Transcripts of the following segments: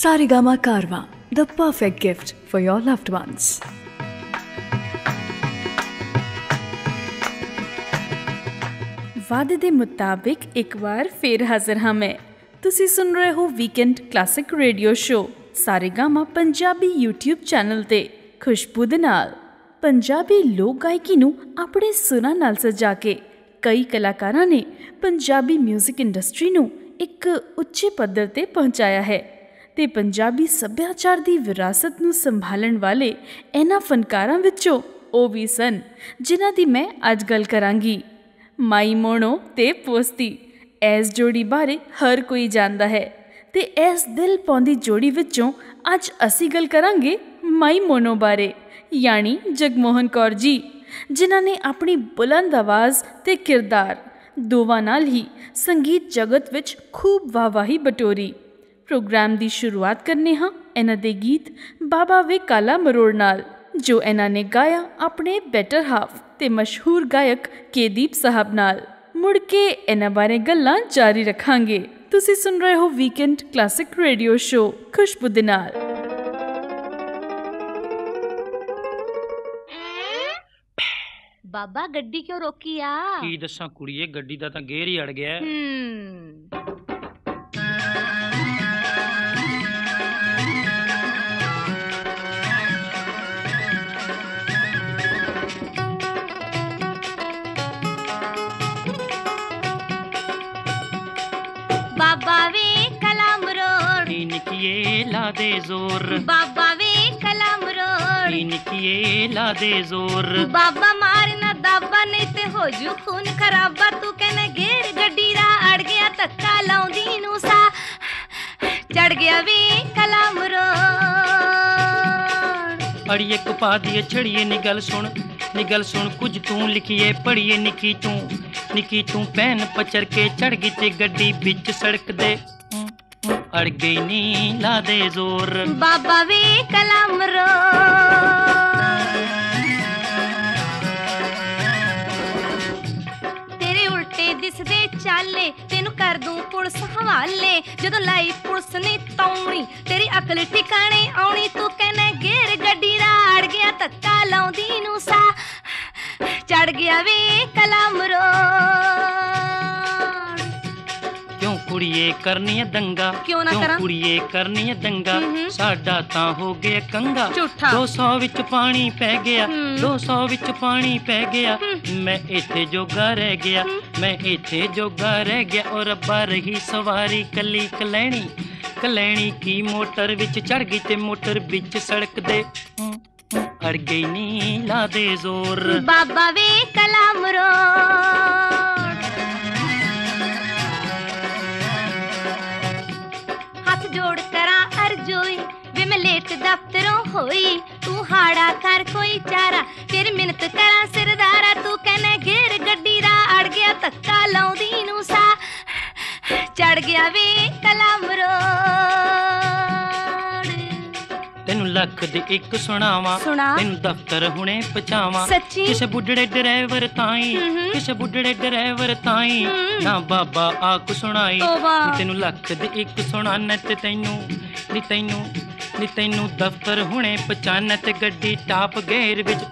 Saregama Karwa, the perfect gift for your loved ones. वादे दे मुताबिक एक बार फिर हाजिर हाँ मैं। तुसी सुन रहे हो weekend classic radio show Saregama Punjabi YouTube channel ते खुशबू दे नाल। पंजाबी लोक गायकी नू अपने सुरां नाल सजा के कई कलाकारां ने पंजाबी म्यूजिक इंडस्ट्री नू एक उच्चे पद्धर ते पहुंचाया है ते पंजाबी सभ्याचार दी विरासत नू संभालन वाले इन्हां फनकारां विचों ओ वी सन जिन्हां दी मैं अज गल करांगी। माई मोणो ते पोस्ती इस जोड़ी बारे हर कोई जानता है ते इस दिल पौंदी जोड़ी विचों अज असी गल करांगे माई मोणो बारे, यानी जगमोहन कौर जी, जिन्हां ने अपनी बुलंद आवाज़ ते किरदार दोवां नाल ही संगीत जगत विच खूब वाहवाही बटोरी। प्रोग्राम की शुरुआत करने हाँ इन्हां दे गीत बाबा वे काला मरोड़ नाल, जो इन्हां ने गाया अपने बैटर हाफ ते मशहूर गायक के दीप साहब नाल। मुड़ के इन्हां बारे गल्लां जारी रखांगे। तुसी सुन रहे हो वीकेंड क्लासिक रेडियो शो खुशबू दे नाल। बाबा गड्डी क्यों रोकी आ? की दस्सां कुड़िए, गड्डी दा तां गेर ही अड़ गया। दे जोर बाबा वे कलम रोड़ इनकी ला दे जोर बाबा मारना दाबा नहीं ते हो जू खून खराबा तू कहना गेर गड्डी रा अड़ गया धक्का लाउंदी नू सा चढ़ गया वे कलम रोड़ अड़िए कुपा दिए छड़िए निगल सुन कुछ तू लिखिए पढ़िए निकी तू पैन पचर के चढ़ गई ते गड्डी बिच सड़क दे अड़ गई नी ला दे जोर बाबा वे कलम रोड़ तेरे उल्टे दिसदे चाले तेनू कर दूं पुलिस हवाले जदों लाई पुलिस ने तौनी तेरी अकल ठिकाने आउनी तू कहना गेर गड्डी दा अड़ गया धक्का लाउंदी नू सा चढ़ गया वे कलम रोड़ कुड़िए करनी है दंगा क्यों ना करा कुड़िए करनी है दंगा साडा तां हो गया कंगा 200 विच पानी पै गया 200 विच पानी पै गया मैं इत्थे जोगा रह गया ओ रब्बा रही सवारी कली कलैणी की मोटर विच चढ़ गई ते मोटर विच सड़क दे अड़ गई नी ला दे जोर बाबा वे कलम रोड़ जोड़ करा अर्जोई वे मैं लेट दफ्तरों होई तू हाड़ा कर कोई चारा तेरी मिन्नत करा सिरदारा तू कहना घेर गड्डी दा अड़ गया धक्का लाउंदी नू सा चढ़ गया वे कलम रोड़ तेनू लख दी इक सुनावा तेनू दफ्तर हुणे पहुंचावा किसे बुढ़ड़े ड्राइवर ताई ना बाबा आख सुनाई तेनू लख दे इक सुनाने ते तैनू दफ्तर हुणे पहचाने ते गड्डी टाप गेर विच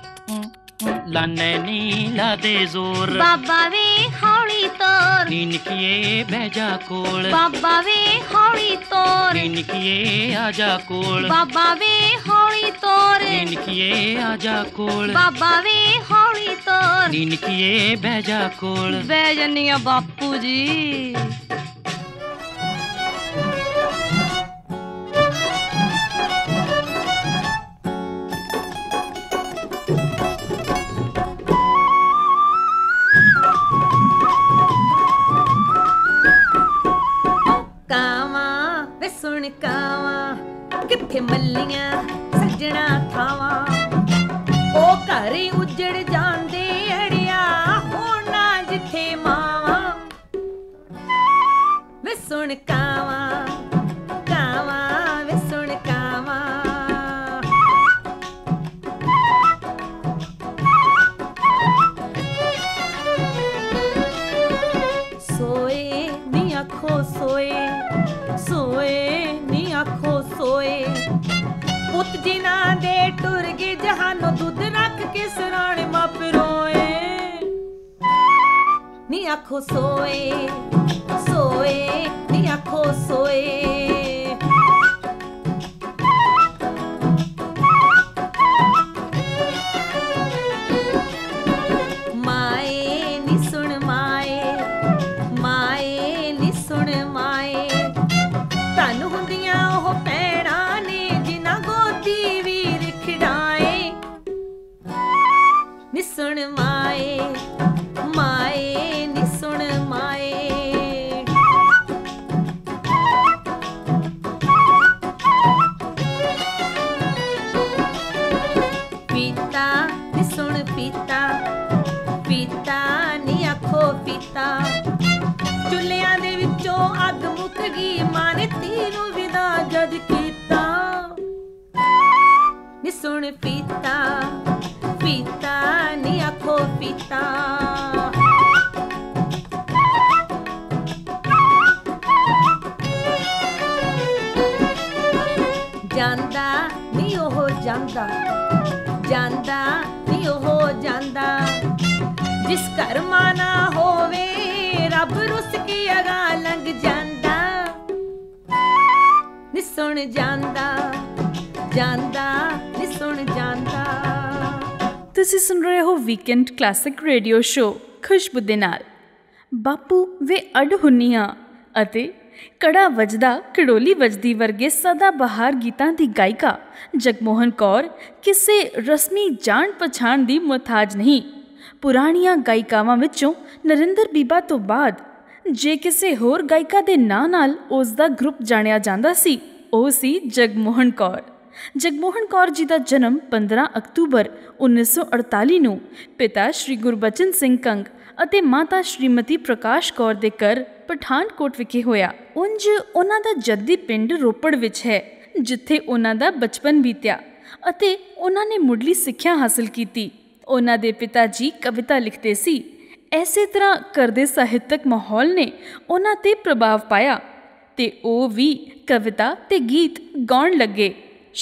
लाने नी ला दे जोर बाबा वे हौली तोर निकिए बह जा कोल बाबा वे हौली तोर निकिए आ जा कोल बाबा वे हौली तोर निकिए आ जा कोल बाबा वे हौली तोर निकिए बह जा कोल बह जन्नी आ बापू जी। सुन कावा किथे मलियां सजना थावा ओ घर उजड़ जांदे अड़िया होना जिथे मावा वे सुन कावा सोए नी आखो सोए नी आखो पुत जिना दे टुर गए जहानो दूध रख के सराणे माप रोए नी आखो सोए सोए नी आखो सोए ਤੁਸੀਂ ਸੁਣ ਰਹੇ ਹੋ ਵੀਕਐਂਡ ਕਲਾਸਿਕ ਰੇਡੀਓ ਸ਼ੋ ਖੁਸ਼ਬੂ ਦੇ ਨਾਲ। ਬਾਪੂ ਵੇ ਅਡ ਹੁੰਨੀਆਂ ਅਤੇ ਕੜਾ ਵੱਜਦਾ ਕੜੋਲੀ ਵੱਜਦੀ ਵਰਗੇ ਸਦਾ ਬਹਾਰ ਗੀਤਾਂ ਦੀ ਗਾਇਕਾ ਜਗਮੋਹਨ ਕੌਰ ਕਿਸੇ ਰਸਮੀ ਜਾਣ ਪਛਾਣ ਦੀ ਮੁਹਤਾਜ ਨਹੀਂ। ਪੁਰਾਣੀਆਂ ਗਾਇਕਾਵਾਂ ਵਿੱਚੋਂ ਨਰਿੰਦਰ ਬੀਬਾ ਤੋਂ ਬਾਅਦ ਜੇ ਕਿਸੇ ਹੋਰ ਗਾਇਕਾ ਦੇ ਨਾਂ ਨਾਲ ਉਸ ਦਾ ਗਰੁੱਪ ਜਾਣਿਆ ਜਾਂਦਾ ਸੀ, ਉਹ ਸੀ ਜਗਮੋਹਨ ਕੌਰ। ਜਗਮੋਹਨ ਕੌਰ ਜੀ ਦਾ ਜਨਮ 15 ਅਕਤੂਬਰ 1948 ਨੂੰ ਪਿਤਾ ਸ਼੍ਰੀ ਗੁਰਬਚਨ ਸਿੰਘ ਕੰਗ ਅਤੇ ਮਾਤਾ ਸ਼੍ਰੀਮਤੀ ਪ੍ਰਕਾਸ਼ ਕੌਰ ਦੇ ਘਰ ਪਠਾਨਕੋਟ ਵਿਖੇ ਹੋਇਆ। ਉਂਝ ਉਹਨਾਂ ਦਾ ਜੱਦੀ ਪਿੰਡ ਰੋਪੜ ਵਿੱਚ ਹੈ, ਜਿੱਥੇ ਉਹਨਾਂ ਦਾ ਬਚਪਨ ਬੀਤਿਆ ਅਤੇ ਉਹਨਾਂ ਨੇ ਮੁੱਢਲੀ ਸਿੱਖਿਆ ਹਾਸਲ ਕੀਤੀ। ਉਹਨਾਂ ਦੇ ਪਿਤਾ ਜੀ ਕਵਿਤਾ ਲਿਖਦੇ ਸੀ। ਇਸੇ ਤਰ੍ਹਾਂ ਕਰਦੇ ਸਾਹਿਤਕ ਮਾਹੌਲ ਨੇ ਉਹਨਾਂ 'ਤੇ ਪ੍ਰਭਾਵ ਪਾਇਆ ਅਤੇ ਉਹ ਵੀ ਕਵਿਤਾ ਅਤੇ ਗੀਤ ਗਾਉਣ ਲੱਗੇ।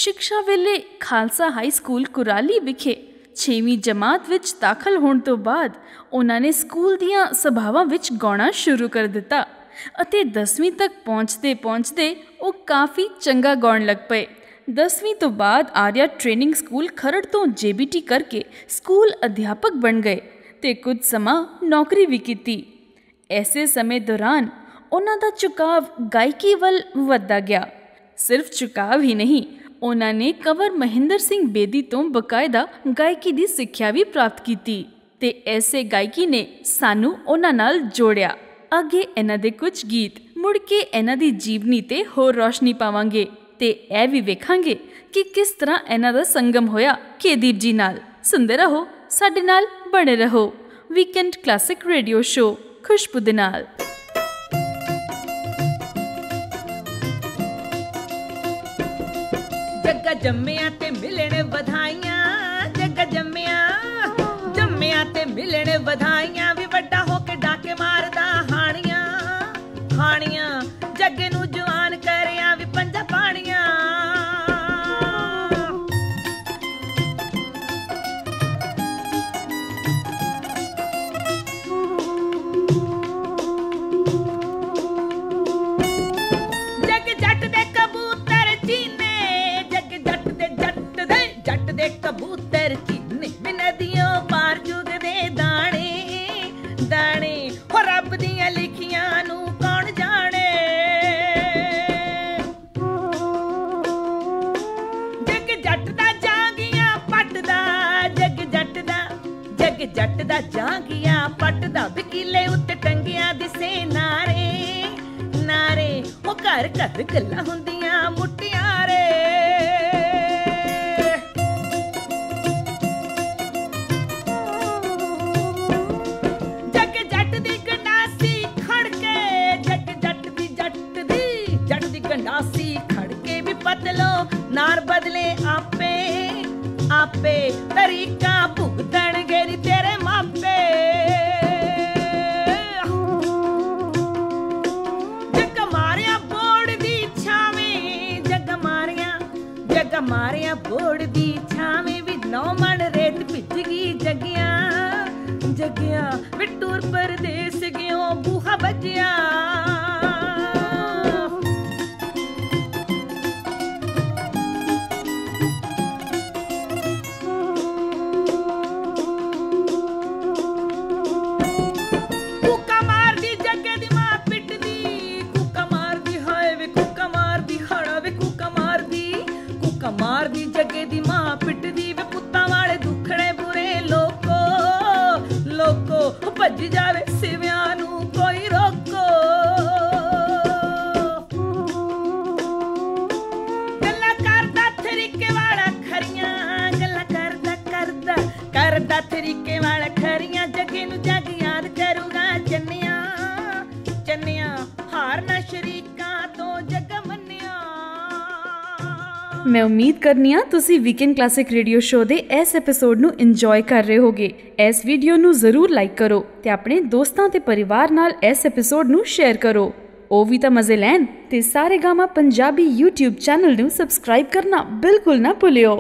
शिक्षा वेले खालसा हाई स्कूल कुराली विखे 6वीं जमात विच दाखल होने तो बाद उन्होंने स्कूल दियां सभावां विच गाउणा शुरू कर दिता अते 10वीं तक पहुँचते पहुँचते वो काफ़ी चंगा गाउण लग पे। 10वीं तो बाद आर्या ट्रेनिंग स्कूल खरड़ तो JBT करके स्कूल अध्यापक बन गए ते कुछ समा नौकरी भी कीती। ऐसे समय दौरान उन्हां दा झुकाव गायकी वल वधदा गया। सिर्फ झुकाव ही नहीं, उन्होंने कंवर महेंद्र सिंह बेदी तो बकायदा गायकी की सिक्ख्या भी प्राप्त की। ऐसे गायकी ने सानू उन्हां नाल जोड़िया। अगे इन्हां दे कुछ गीत मुड़ के इन्हां दी जीवनी ते होर रोशनी पावांगे ते ऐ भी वेखांगे कि किस तरह इन्हां दा संगम होया के दीप जी नाल। सुनदे रहो, साडे नाल बने रहो। वीकेंड क्लासिक रेडियो शो खुशबू दे नाल। जम्मिया ते मिलने बधाइयां, जग्गा जम्मिया जम्मिया ते मिलने बधाइयां। वी वड्डा होके डाके मारदा हाणियां हाणियां, जग्गे नू जवान करिया वी पंजा पाणियां। कबूतर चीने में नदियों पार चुगदे दाने दाने, और रब दियां लिखियां नू कौन जाने। जग जट दा जागिया पटदा, जग जट दा जागिया पटदा। वकीले उत्ते टंगिया दिसे नारे नारे, ओ घर घर गल्लां हुंदियां मुट्टियां रे। नार बदले आपे आपे, तरीका भुगतन गेरी तेरे मापे। जग मारिया बोर्ड दी छावे, जग मारिया जग मारिया बोड़ दी छावे भी नौ मन रेत भिजगी जगिया जगिया वे टूर परदेस गयो बूहा बजिया ਭੱਜ ਜਾਵੇ ਸਿਵਿਆਂ ਨੂੰ ਕੋਈ ਰੋਕੋ ਗੱਲਾਂ ਕਰਦਾ ਤਰੀਕੇ ਵਾਲਾ ਖਰੀਆਂ ਗੱਲਾਂ ਕਰਦਾ ਤਰੀਕੇ ਵਾਲਾ ਖਰੀਆਂ ਜੱਗੇ ਨੂੰ ਜੱਗ ਯਾਦ ਕਰੂਗਾ ਚੰਨਿਆ ਹਾਰ ਨਾ ਸ਼ਰੀਕਾਂ ਤੋਂ ਜੱਗ ਮੰਨਿਆ। मैं उम्मीद करनी हाँ तुसी वीकेंड क्लासिक रेडियो शो दे इस एपिसोड नू इंजॉय कर रहे होगे। इस वीडियो नू जरूर लाइक करो ते अपने दोस्तां ते परिवार नाल इस एपिसोड नू शेयर करो। ओ वी तां मजे लैन ते सारेगामा पंजाबी यूट्यूब चैनल नू सबसक्राइब करना बिल्कुल ना भुलियो।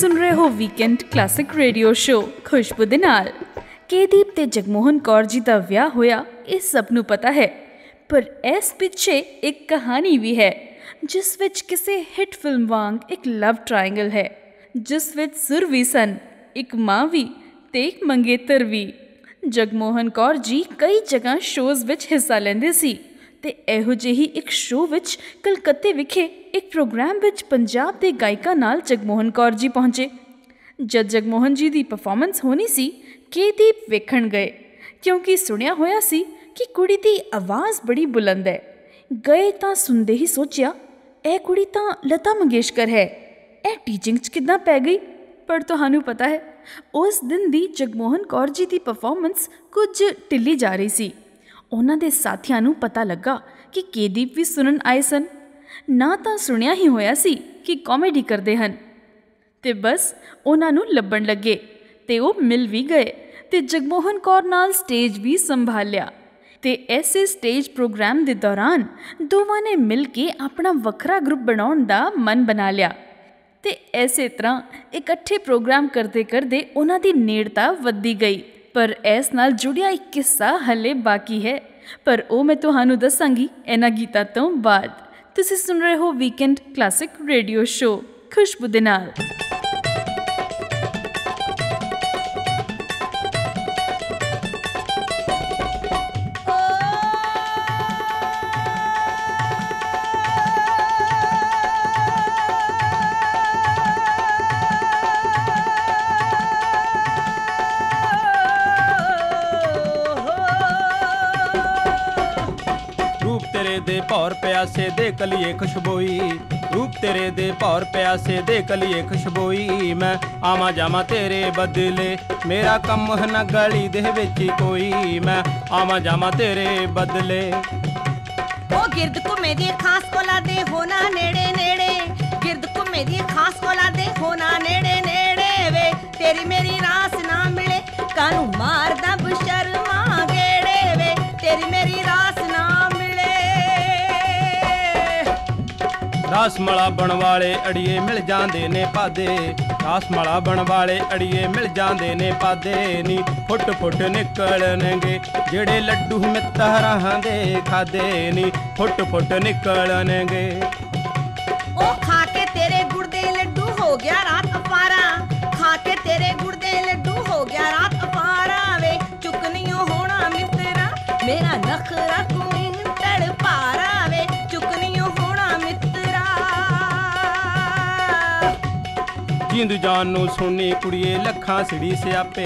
सुन रहे हो वीकेंड क्लासिक रेडियो शो खुशबू दे नाल। के दीप ते जगमोहन कौर जी दा विआह होया इस सब नू पता है, पर इस पिछे एक कहानी भी है जिस विच किसी हिट फिल्म वांग एक लव ट्रायंगल है जिस विच सुर भी सन, एक माँ भी ते एक मंगेतर भी। जगमोहन कौर जी कई जगह शोज़ विच हिस्सा लेंदे सी ते इहो जिही एक शो विच कलकत्ते विखे एक प्रोग्राम विच पंजाब के गायिका नाल जगमोहन कौर जी पहुँचे। जद जगमोहन जी की परफॉर्मेंस होनी सी, के दीप वेखण गए क्योंकि सुनिया होया सी कि कुड़ी की आवाज़ बड़ी बुलंद है। गए तो सुनते ही सोचिया ए कुड़ी तो लता मंगेशकर है, ए टीचिंग च किदां पै गई। पर तुहानू पता है उस दिन की जगमोहन कौर जी की परफॉर्मेंस कुछ ढिली जा रही सी। उन्हां दे साथियां नू पता लगा कि के दीप भी सुनन आए सन, ना तो सुनिया ही होया सी कि कॉमेडी करते हैं, तो बस उन्हां नू लब्बण लगे तो वो मिल भी गए तो जगमोहन कौर नाल स्टेज भी संभालिया। तो ऐसे स्टेज प्रोग्राम के दौरान दोवां ने मिल के अपना वखरा ग्रुप बनाने का मन बना लिया। तो इस तरह इकट्ठे प्रोग्राम करते करते उन्हां दी नेड़ता वधी गई। पर इस नाल जुड़िया एक किस्सा हले बाकी है, पर वो मैं तुहानू दसांगी इन्हां गीतां तों बाद। तुसीं सुन रहे हो वीकेंड क्लासिक रेडियो शो खुशबू दे नाल। तेरे दे पौर प्यासे दे कलिए खुशबोई, रूप तेरे दे पौर प्यासे दे कलिए खुशबोई। मैं आवा जावा तेरे बदले मेरा कम न गली दे बेची कोई, मैं आवा जावा तेरे बदले। ओ गिरद घूमे दी खास कोला दे होना नेड़े नेड़े, गिरद घूमे दी खास कोला दे होना नेड़े नेड़े। वे तेरी मेरी रास ना मिले कानू मारदा बुशर्मा गेड़े, वे तेरी मेरी रास ना मिले। रासमला बन वाले अड़िए मिल जांदे ने पादे, रासमला बन वाले अड़िए मिल जांदे ने पादे। नी फुट फुट निकलणगे जेड़े लड्डू मैं तहरां दे खादे, नी फुट फुट निकलणगे। ओ खा के तेरे गुर्दे लड्डू हो गया रात अपारा, खा के तेरे गुर्दे लड्डू हो गया रात अपारा। वे चुकनियों होना मित्रा मेरा नखरा कुमिन तड़ पारा, वे चुकनियों होना मित्रा। जिंदू जानू सुनी कुड़िए लखा सिड़ी से आपे,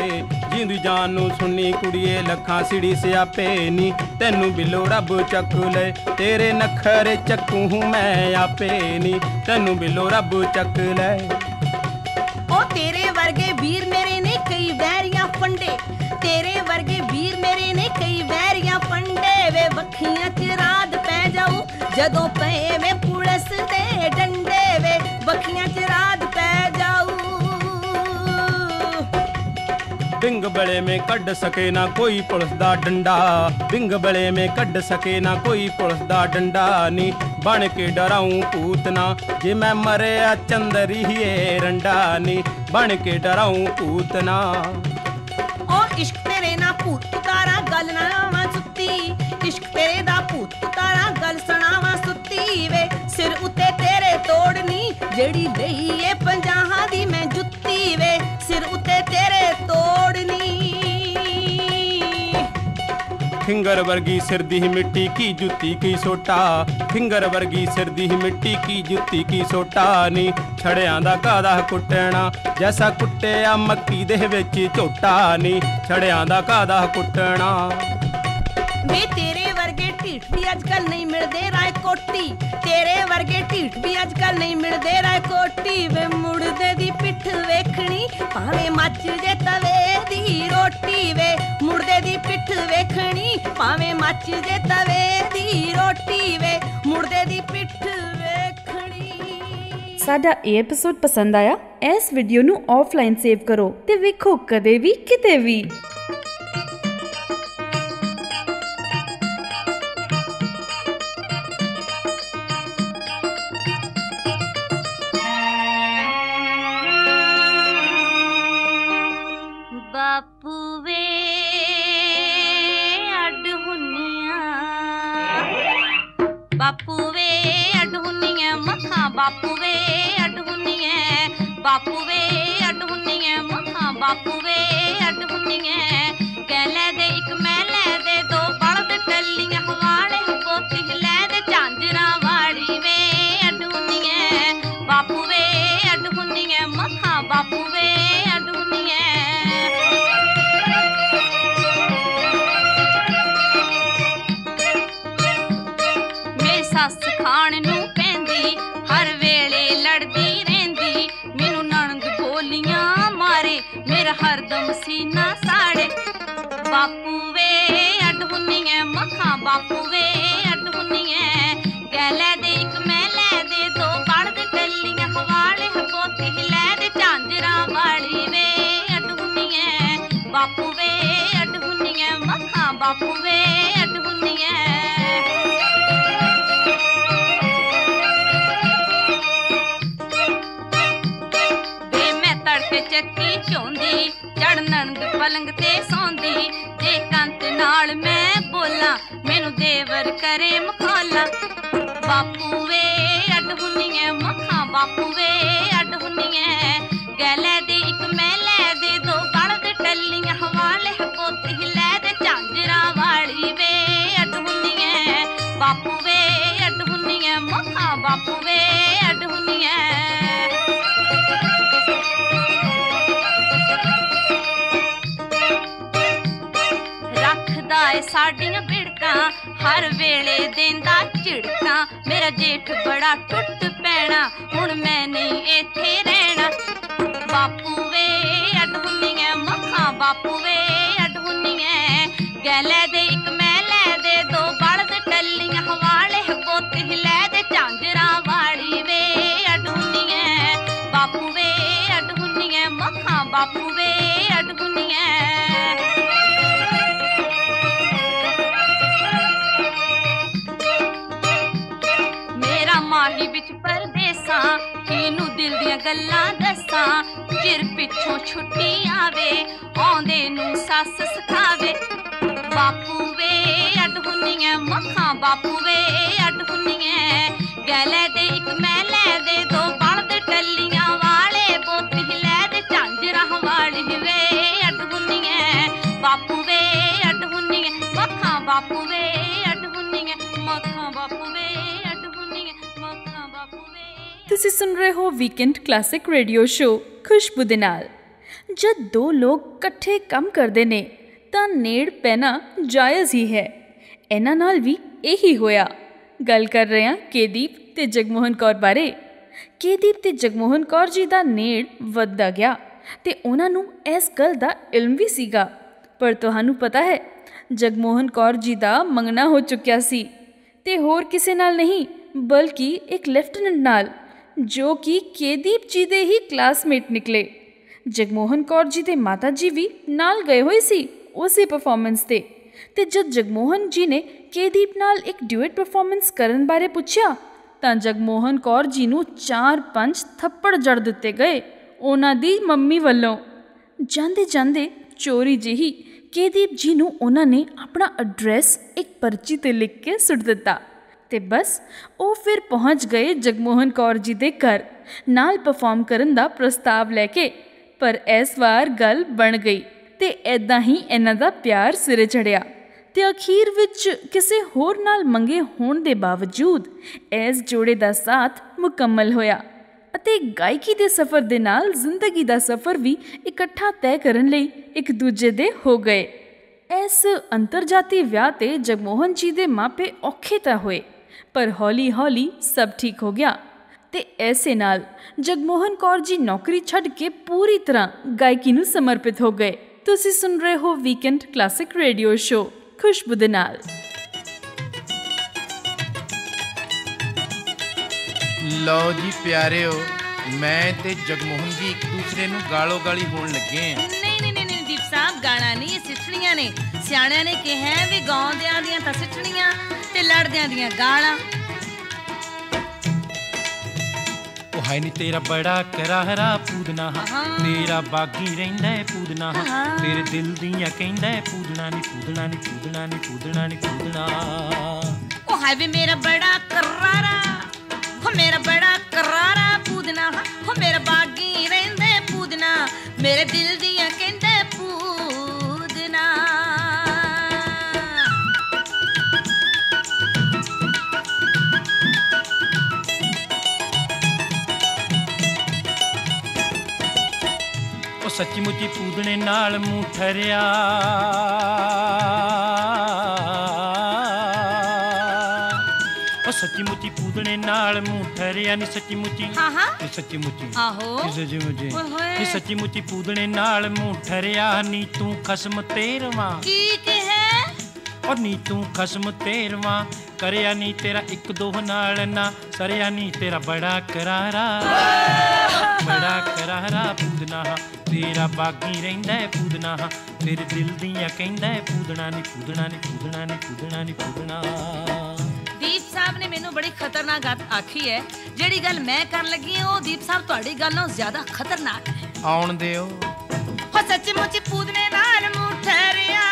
जिंदू जानू सुनी कुड़िए लखा सिड़ी से आपे। नी तेनू बिलो रब चक ले तेरे नखरे चकू हूँ मैं आपे, नी तेनू बिलो रब चक ले। ओ तेरे वर्गे वीर मेरे ने कई वैरियां फंडे, तेरे वर्गे वीर मेरे ने कई वैरियां फंडे। वे बखियां च रात पै जाऊं जदों पे वे पुलिस दे डंडे, वे बखियां च रात पै जाऊं। बिंग बड़े में कढ़ सके ना कोई पुलिस दा डंडा, बिंग बड़े में कढ़ सके ना कोई पुलिस दा डंडा। नी बन के डराऊं पूतना जे मैं मरे चंदरी ही रंडानी, बन के डराऊं पूतना। ओ इश्क तेरे ना भूत तारा गल नावा सुती, इश्क तेरे दा भूत तारा गल सनावा सुती। वे सिर उते तेरे तोड़नी जेड़ी लई ए 50 दी मैं जुत्ती, वे सिर उते तेरे तोड़नी। फिंगर वर्गी सिर दी मिट्टी की जुत्ती की सोटा, फिंगर वर्गी सिर दी मिट्टी की जुत्ती की सोटा। नी छड़ियां दा कादा कुटना जैसा कुटिया मक्की दे विच झोटा, नी छड़ियां दा कादा कुटना। वे तेरे वर्गे ढीठ भी अजकल नहीं मिलदे रायकोटी, तेरे वर्गे ढीठ भी अजकल नहीं मिलदे रायकोटी। वे मुड़दे दी पिठ वेखनी भावे मच जे तवे दी रोटी, वे मुड़दे दी पिठ वेखनी भावे मच जे तवे दी रोटी। वे मुड़दे दी पिठ वेखनी। साडा ये एपिसोड पसंद आया? इस वीडियो नू ऑफलाइन सेव करो ते वेखो कदे भी किते भी। झिड़का, हर वेले देंदा झिड़का, मेरा जेठ बड़ा टुट पैना, हुण मैं नहीं इत्थे रहना। बापू वे अड हुन्नी ऐ मक्खां, बापू वे अड हुन्नी ऐ गैलै दे इक मैं लै दे दो बड़द टल्लियां हवाले पोते लै दे झांजरां वाली वे अड हुन्नी ऐ, बापू वे अड हुन्नी ऐ मक्खां, बापू वे अड हुन्नी ऐ। माही बिच परदेसा, किनू दिल दियां गल्लां दसां, चिर पिछों छुट्टी आवे, औंदे नूं सस सखावे। बापू वे अड हुन्नी ऐ मक्खां, बापू वे अड हुन्नी ऐ गैलै दे इक मैं लै दे दो बड़द टल्लियां वाले पोती लै दे झांजरां वाली वे अड हुन्नी ऐ, बापू वे अड हुन्नी ऐ मक्खां, बापू वे अड हुन्नी ऐ मक्खां, बापू वे। तुसी सुन रहे हो वीकेंड क्लासिक रेडियो शो खुशबू दे नाल। जब दो लोग कट्ठे काम करते ने तां नेड़ पैना जायज़ ही है। इन्हां नाल भी यही होया। गल कर रहे हैं केदीप ते जगमोहन कौर बारे। केदीप ते जगमोहन कौर जी दा नेड़ वधदा गया ते उन्हां नूं इस गल दा इल्म भी सीगा, पर तुहानू पता है जगमोहन कौर जी दा मंगना हो चुक्या सी ते होर किसे नाल नहीं बल्कि एक लेफ्टिनेंट नाल, जो कि केदीप जी दे ही क्लासमेट निकले। जगमोहन कौर जी दे माता जी भी नाल गए हुए सी उसी परफॉर्मेंस ते। ते जब जगमोहन जी ने केदीप नाल एक ड्यूएट परफॉर्मेंस करन बारे पूछया तां जगमोहन कौर जी नू 4-5 थप्पड़ जड़ दिते गए उन्हां दी मम्मी वल्लों। जांदे जांदे चोरी जिही केदीप जी नू उन्हां ने अपना एड्रैस एक पर्ची ते लिख के सुट दिता ते बस वो फिर पहुँच गए जगमोहन कौर जी दे घर नाल परफॉर्म करन दा प्रस्ताव लैके। पर इस बार गल बन गई ते ऐदा ही इन्हां दा प्यार सिरे चढ़िया ते अखीर विच किसी होर नाल मंगे होण दे बावजूद इस जोड़े दा साथ मुकम्मल होया अते गायकी दे सफ़र दे नाल जिंदगी दा सफ़र भी इकट्ठा तय करन लई एक दूजे दे हो गए। इस अंतरजाती विआह ते जगमोहन जी दे मापे औखे तां होए, पर हौली हौली सब ठीक हो गया ते ऐसे नाल जगमोहन कौर जी नौकरी छड़ के पूरी तरह गायकी नू समर्पित हो गए। तुसी सुन रहे हो वीकेंड क्लासिक रेडियो शो खुशबू दे नाल। लो जी प्यारे हो, मैं ते जगमोहन जी एक दूसरे नू गालो गाली होण लगे हैं। नहीं दीप साहब, गाना नहीं, सिठड़ियां ने। सियाणियां ने कहा है वी गाउंदियां दियां तां सिठड़ियां ते लड़दियां दियां गाला। ओ है नी तेरा बड़ा करारा पूदना, तेरा बागी रहिंदा है पूदना, तेरे दिल दियां कहंदा है पूदना नी पूदना नी पूदना नी पूदना नी पूदना। ओ है वे मेरा बड़ा करारा, हो मेरा बड़ा करारा पूदना, हो मेरा बागी रहिंदा है पूदना, मेरे दिल दियां कहंदा है पूदना। सच्ची मुची पूदने नाल मूं ठरिया, ओ सच्ची मुची पूदने नाल मूं ठरिया नी, सच्ची मुची सच्ची मुची नी, सच्ची मुची पूदने नाल मूं ठरिया नी। तू खसम तेरवा और नी तू खसम तेरवा करिया नी, तेरा एक दोह नाल ना सरिया नी, तेरा बड़ा करारा पूदना, तेरा बागी रहिंदा है पूदना, तेरे दिल दियां कहंदा है पूदना नी पूदना नी पूदना नी पूदना नी पूदना। दीप साहब ने मैनू बड़ी खतरनाक गल आखी है, जिहड़ी गल मैं करन लगी हां दीप साहब तुहाडी गल नालों ज्यादा खतरनाक है। आउण दिओ। हो सच्ची मुची पूदने नाल मूं ठहरिया,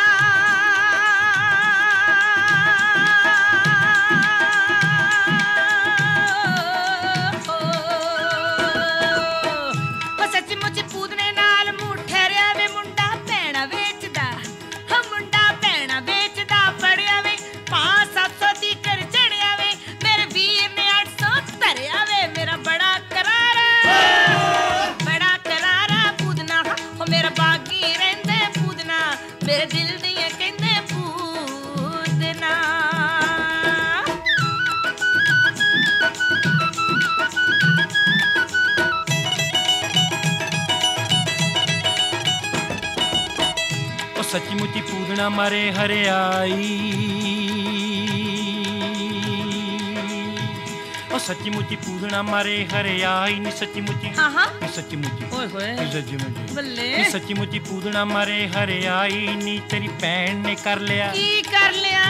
मेरे दिल दियां कहंदे पूदना। सूंघना मारे हरियाई ओ सच्ची मुची पूजना मारे हरियाई नी सच्ची मुची सच्ची मुची सच्ची मुची सच्ची मुची पूजना मारे हरियाई नी तेरी भैन ने कर लिया की कर लिया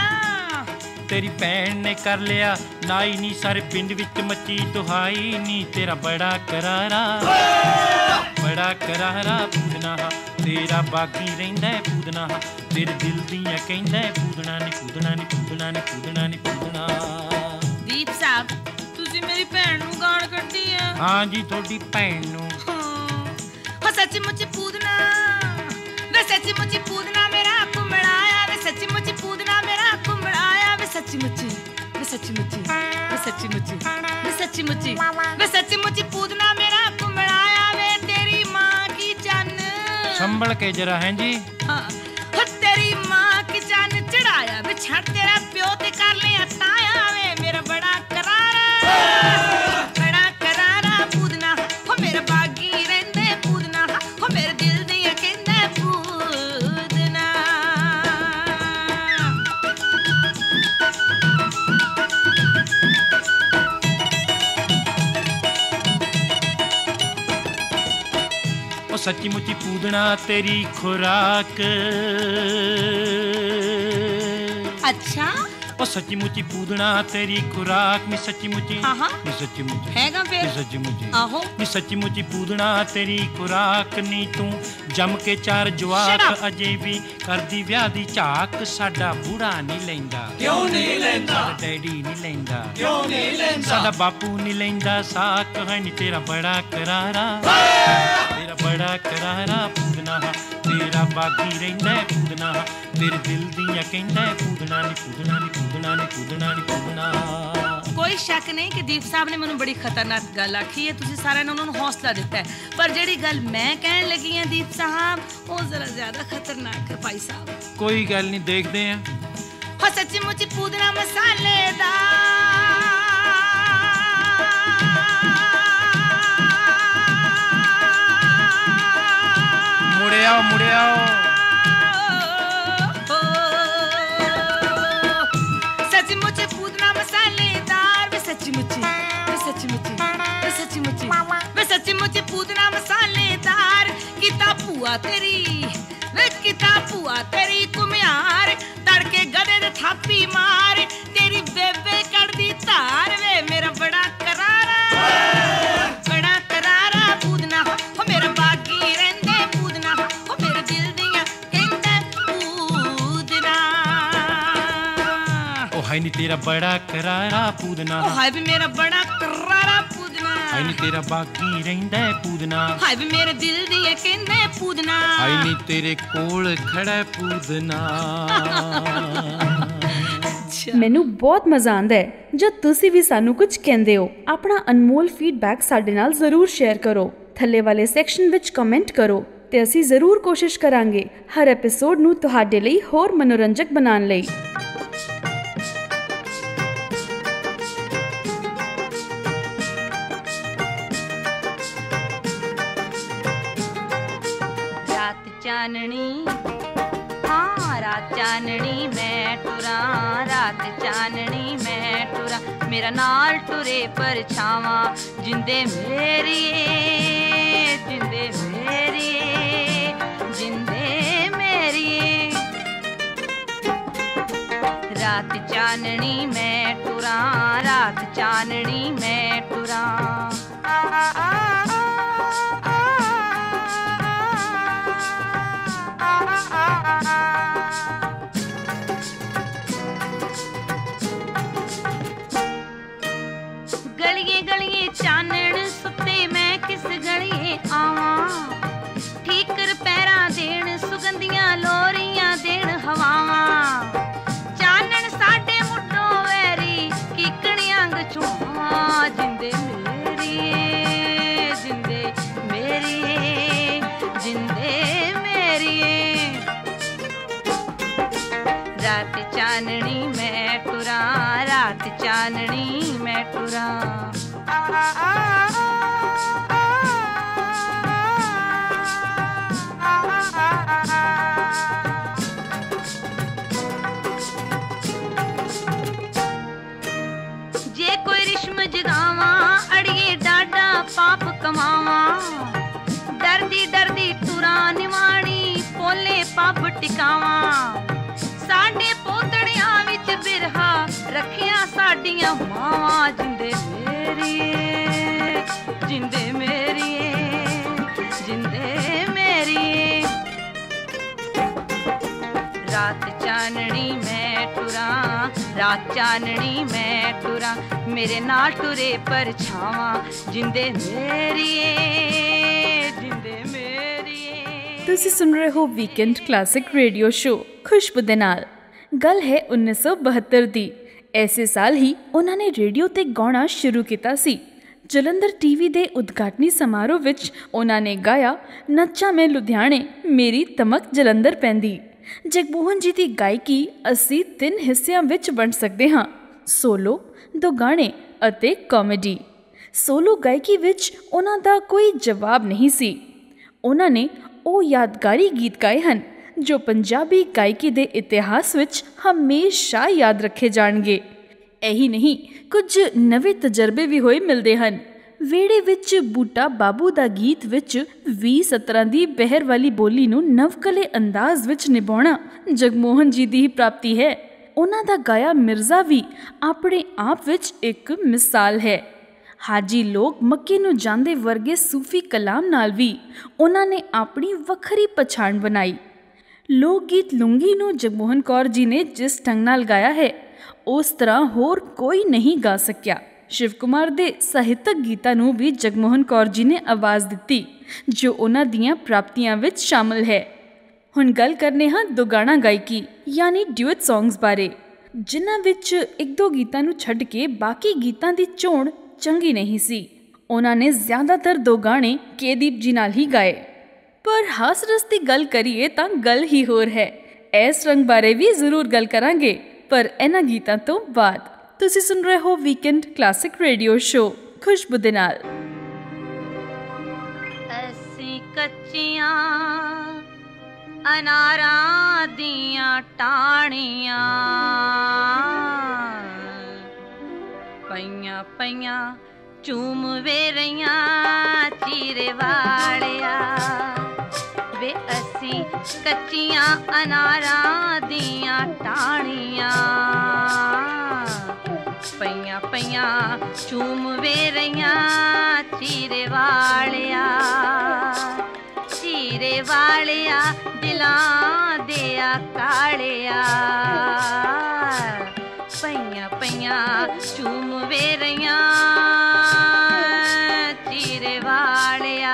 तेरी भैन ने कर लिया नाई नी सारे पिंड विच मची दुहाई नी तेरा बड़ा करारा पूजना हा तेरा बाकी रहिंदा है पूजना हा तेरे दिल दियां कहिंदा है पूजना ने पूजना ने पूजना ने पूजना ने पूजना दीप साहब तुसी मेरी भैन नू गाण कड्डी है हां जी थोड़ी भैन नू ओ सच्ची मुची पूजना मेरा घुमड़ाया वे सच्ची मुची पूजना मेरा घुमड़ाया वे सच्ची मुची वे सच्ची मुची वे सच्ची मुची वे सच्ची मुची वे सच्ची मुची पूजना मेरा घुमड़ाया वे तेरी मां की जान संभल के जरा हैं जी हां तेरी मां की जान चढ़ाया वे छड़ तेरा प्यो ते कर ले हटाया वे मेरा बड़ा करारा पूजना ओ मेरा बागी रहंदे पूजना ओ मेरे दिल दियां कहंदे पूजना ओ सच्ची मुची पूजना तेरी खुराक अच्छा ओ सच्ची मुची पूजना तेरी खुराक नी सच्ची मुची हैगा फिर सच्ची मुची आहो नी सच्ची मुची पूजना तेरी खुराक नी तू जम के चार जवाक अजे भी करदी ब्याह दी झाक साडा बूढ़ा नहीं लैंदा क्यों नहीं लैंदा डैडी नहीं लैंदा क्यों नहीं लैंदा साडा बापू नहीं लैंदा साक है नी तेरा बड़ा करारा पूजना तेरा बाकी रहिंदा है पूजना तेरे दिल दियां कहंदा है पूजना नी पूजना नी पूजना नी पूजना नी पूजना कोई शक नहीं कि दीप साहब ने मैनू बड़ी खतरनाक गल आखी है तुसी सारे ने उन्होंने हौसला दिता है पर जेड़ी गल मैं कहन लगी है दीप साहब वो जरा ज्यादा खतरनाक है भाई साहब कोई गल नहीं देखदे हैं हो सच्ची मुची पूजना मसालेदार मुड़े आओ सच्ची मुची पूजना मसालेदार वे सच्ची मुची वे सच्ची मुची वे सच्ची मुची वे सच्ची मुची पूजना मसालेदार किताब हुआ तेरी कुम्यार तड़के गधे दे थापी मार तेरी बेबे कर दी तार वे मेरा बड़ा करारा पूजना हो मेरा बाकी रहंदा है नी तेरा बड़ा करारा पूजना है भी मेरा बड़ा करारा पूजना है नी तेरा बाकी रहिंदा है पूजना है भी मेरे दिल दी ये कहंदा है पूजना है नी तेरे कोल खड़ा है पूजना मैनू बहुत मजा आंदा है जब तुसी भी सानू कुछ कहंदे हो अपना अनमोल फीडबैक साडे नाल जरूर शेयर करो थल्ले वाले सेक्शन विच कमेंट करो ते असी जरूर कोशिश करांगे हर एपिसोड नू तुहाडे लई होर मनोरंजक बनान लई हाँ रात चाननी मैं टुरा रात चाननी मैं टुरा मेरा नाल टुरे पर छावा जिंदे मेरिए जिंदे मेरिए रात चाननी मैं टुरा रात चाननी मैं टुरा गलिए गलिए चानन सुते मैं किस गलिए आवा ठीकर पैरा देन सुगंधियां लोरियां देन हवावा चानन साडे मुड्डो वैरी किकणियां गछुआ जिंदे मेरिए जिंदे मेरिए रात चाननी मैं टुरा रात चाननी मैं टुरा ख्वाब टिकावा साडे पोतड़िया विच बिरहा रखिया साडिया मावा जिंदे मेरिए जिंदे मेरिए रात चाननी मैं टुरा रात चाननी मैं टुरा मेरे नाल टुरे परछावा जिंदे मेरिए। ਤੁਸੀਂ ਸੁਣ ਰਹੇ ਹੋ ਵੀਕਐਂਡ ਕਲਾਸਿਕ ਰੇਡੀਓ ਸ਼ੋ ਖੁਸ਼ਬੂ ਦੇ ਨਾਲ। ਗੱਲ ਹੈ 1972 ਦੀ। ਐਸੇ ਸਾਲ ਹੀ ਉਹਨਾਂ ਨੇ ਰੇਡੀਓ 'ਤੇ ਗਾਉਣਾ ਸ਼ੁਰੂ ਕੀਤਾ ਸੀ। ਜਲੰਧਰ ਟੀਵੀ ਦੇ ਉਦਘਾਟਨੀ ਸਮਾਰੋਹ ਵਿੱਚ ਉਹਨਾਂ ਨੇ ਗਾਇਆ ਨੱਚਾ ਮੈਂ ਲੁਧਿਆਣੇ ਮੇਰੀ ਤਮਕ ਜਲੰਧਰ ਪੈਂਦੀ। ਜਗਮੋਹਨ ਜੀ ਦੀ ਗਾਇਕੀ ਅਸੀਂ 3 ਹਿੱਸਿਆਂ ਵਿੱਚ ਵੰਡ ਸਕਦੇ ਹਾਂ, ਸੋਲੋ, ਦੋ ਗਾਣੇ ਅਤੇ ਕਾਮੇਡੀ। ਸੋਲੋ ਗਾਇਕੀ ਵਿੱਚ ਉਹਨਾਂ ਦਾ ਕੋਈ ਜਵਾਬ ਨਹੀਂ ਸੀ। ਉਹਨਾਂ ਨੇ ਉਹ ਯਾਦਗਾਰੀ ਗੀਤ ਗਾਏ ਹਨ ਜੋ ਪੰਜਾਬੀ ਗਾਇਕੀ ਦੇ ਇਤਿਹਾਸ ਵਿੱਚ ਹਮੇਸ਼ਾ ਯਾਦ ਰੱਖੇ ਜਾਣਗੇ। ਇਹੀ ਨਹੀਂ, ਕੁਝ ਨਵੇਂ ਤਜਰਬੇ ਵੀ ਹੋਏ ਮਿਲਦੇ ਹਨ। ਵਿਹੜੇ ਵਿੱਚ ਬੂਟਾ ਬਾਬੂ ਦਾ ਗੀਤ ਵਿੱਚ 2017 ਦੀ ਬਹਿਰ ਵਾਲੀ ਬੋਲੀ ਨੂੰ ਨਵਕਲੇ ਅੰਦਾਜ਼ ਵਿੱਚ ਨਿਭਾਉਣਾ ਜਗਮੋਹਨ ਜੀ ਦੀ ਹੀ ਪ੍ਰਾਪਤੀ ਹੈ। ਉਹਨਾਂ ਦਾ ਗਾਇਆ ਮਿਰਜ਼ਾ ਵੀ ਆਪਣੇ ਆਪ ਵਿੱਚ ਇੱਕ ਮਿਸਾਲ ਹੈ। ਹਾਜੀ ਲੋਕ ਮੱਕੇ ਨੂੰ ਜਾਂਦੇ ਵਰਗੇ ਸੂਫੀ ਕਲਾਮ ਨਾਲ ਵੀ ਉਹਨਾਂ ਨੇ ਆਪਣੀ ਵੱਖਰੀ ਪਛਾਣ ਬਣਾਈ। ਲੋਕ ਗੀਤ ਲੂੰਗੀ ਨੂੰ ਜਗਮੋਹਨ ਕੌਰ ਜੀ ਨੇ ਜਿਸ ਢੰਗ ਨਾਲ ਗਾਇਆ ਹੈ ਉਸ ਤਰ੍ਹਾਂ ਹੋਰ ਕੋਈ ਨਹੀਂ ਗਾ ਸਕਿਆ। ਸ਼ਿਵ ਕੁਮਾਰ ਦੇ ਸਾਹਿਤਕ ਗੀਤਾਂ ਨੂੰ ਵੀ ਜਗਮੋਹਨ ਕੌਰ ਜੀ ਨੇ ਆਵਾਜ਼ ਦਿੱਤੀ ਜੋ ਉਹਨਾਂ ਦੀਆਂ ਪ੍ਰਾਪਤੀਆਂ ਵਿੱਚ ਸ਼ਾਮਲ ਹੈ। ਹੁਣ ਗੱਲ ਕਰਨੇ ਹਾਂ ਦੁਗਾਣਾ ਗਾਇਕੀ ਯਾਨੀ ਡਿਊਟ ਸੌਂਗਸ ਬਾਰੇ, ਜਿਨ੍ਹਾਂ ਵਿੱਚ ਇੱਕ ਦੋ ਗੀਤਾਂ ਨੂੰ ਛੱਡ ਕੇ ਬਾਕੀ ਗੀਤਾਂ ਦੀ ਚੋਣ ਚੰਗੀ ਨਹੀਂ ਸੀ। ਉਹਨਾਂ ਨੇ ਜ਼ਿਆਦਾਤਰ ਦੋ ਗਾਣੇ ਕੇ ਦੀਪ ਜੀ ਨਾਲ ਹੀ ਗਾਏ। ਪਰ ਹਾਸ ਰਸ ਦੀ ਗੱਲ ਕਰੀਏ ਤਾਂ ਗੱਲ ਹੀ ਹੋਰ ਹੈ। ਇਸ ਰੰਗ ਬਾਰੇ ਵੀ ਜ਼ਰੂਰ ਗੱਲ ਕਰਾਂਗੇ ਪਰ ਇਹਨਾਂ ਗੀਤਾਂ ਤੋਂ ਬਾਅਦ। ਤੁਸੀਂ ਸੁਣ ਰਹੇ ਹੋ ਵੀਕਐਂਡ ਕਲਾਸਿਕ ਰੇਡੀਓ ਸ਼ੋ ਖੁਸ਼ਬੂ ਦੇ ਨਾਲ। ਅਸੀਂ ਕੱਚੀਆਂ ਅਨਾਰਾਂ ਦੀਆਂ ਟਾਹਣੀਆਂ ਪਈਆਂ ਪਈਆਂ ਚੂਮ ਵੇ ਰਹੀਆਂ ਚੀਰੇ ਵਾਲਿਆ ਵੇ। ਅਸੀਂ ਕੱਚੀਆਂ ਅਨਾਰਾਂ ਦੀਆਂ ਟਾਹਣੀਆਂ ਪਈਆਂ ਪਈਆਂ ਚੂਮ ਵੇ ਰਹੀਆਂ ਚੀਰੇ ਵਾਲਿਆ ਚੀਰੇ ਵਾਲਿਆ ਦਿਲਾਂ ਦੇ ਆ ਕਾਲਿਆ ਪਈਆਂ ਪਈਆਂ ਚੂਮ ਵੇ ਰਹੀਆਂ ਚੀਰੇ ਵਾਲਿਆ।